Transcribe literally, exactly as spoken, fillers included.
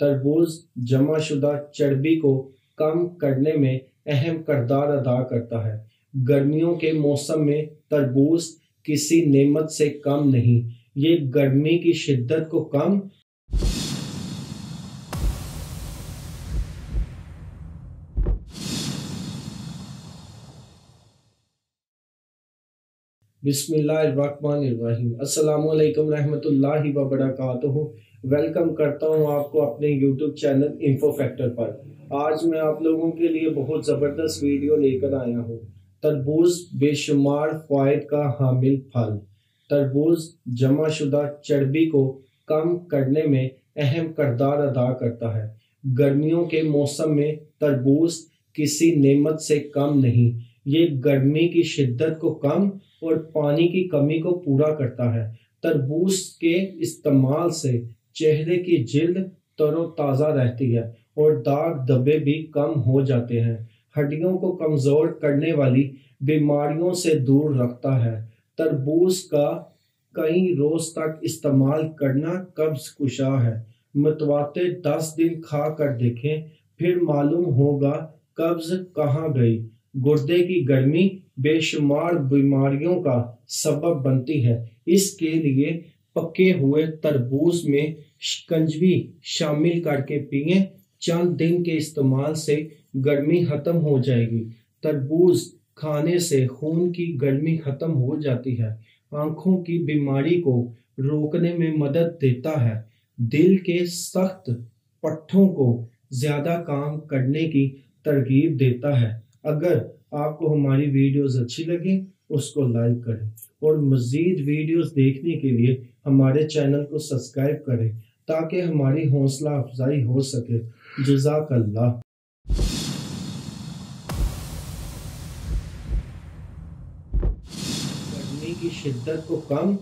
तरबूज जमाशुदा चर्बी को कम करने में अहम किरदार अदा करता है। गर्मियों के मौसम में तरबूज किसी नेमत से कम नहीं, ये गर्मी की शिद्दत को कम बिस्मिल्लाहिर्रहमानिर्रहीम। अस्सलामुअलैकुम रहमतुल्लाहि व बरकातहू। वेलकम करता हूँ आपको अपने यूट्यूब चैनल इन्फो फैक्टर पर। आज मैं आप लोगों के लिए बहुत ज़बरदस्त वीडियो लेकर आया हूँ। तरबूज बेशुमार फ़ायदे का हामिल फल। तरबूज जमाशुदा चर्बी को कम करने में अहम किरदार अदा करता है। गर्मियों के मौसम में तरबूज किसी नेमत से कम नहीं, ये गर्मी की शिद्दत को कम और पानी की कमी को पूरा करता है। तरबूज के इस्तेमाल से चेहरे की जिल्द तरोताज़ा रहती है और दाग धब्बे भी कम हो जाते हैं। हड्डियों को कमज़ोर करने वाली बीमारियों से दूर रखता है। तरबूज का कई रोज़ तक इस्तेमाल करना कब्ज़ कुशा है। मतवाते दस दिन खा कर देखें, फिर मालूम होगा कब्ज़ कहाँ गई। गुर्दे की गर्मी बेशुमार बीमारियों का सबब बनती है। इसके लिए पके हुए तरबूज में शिकंजवी शामिल करके पिएं। चंद दिन के इस्तेमाल से गर्मी ख़त्म हो जाएगी। तरबूज खाने से खून की गर्मी ख़त्म हो जाती है, आँखों की बीमारी को रोकने में मदद देता है, दिल के सख्त पट्ठों को ज़्यादा काम करने की तरगीब देता है। अगर आपको हमारी वीडियोस अच्छी लगे उसको लाइक करें और मज़ीद वीडियोस देखने के लिए हमारे चैनल को सब्सक्राइब करें ताकि हमारी हौसला अफजाई हो सके। जज़ाकल्लाह। गर्मी की शिद्दत को कम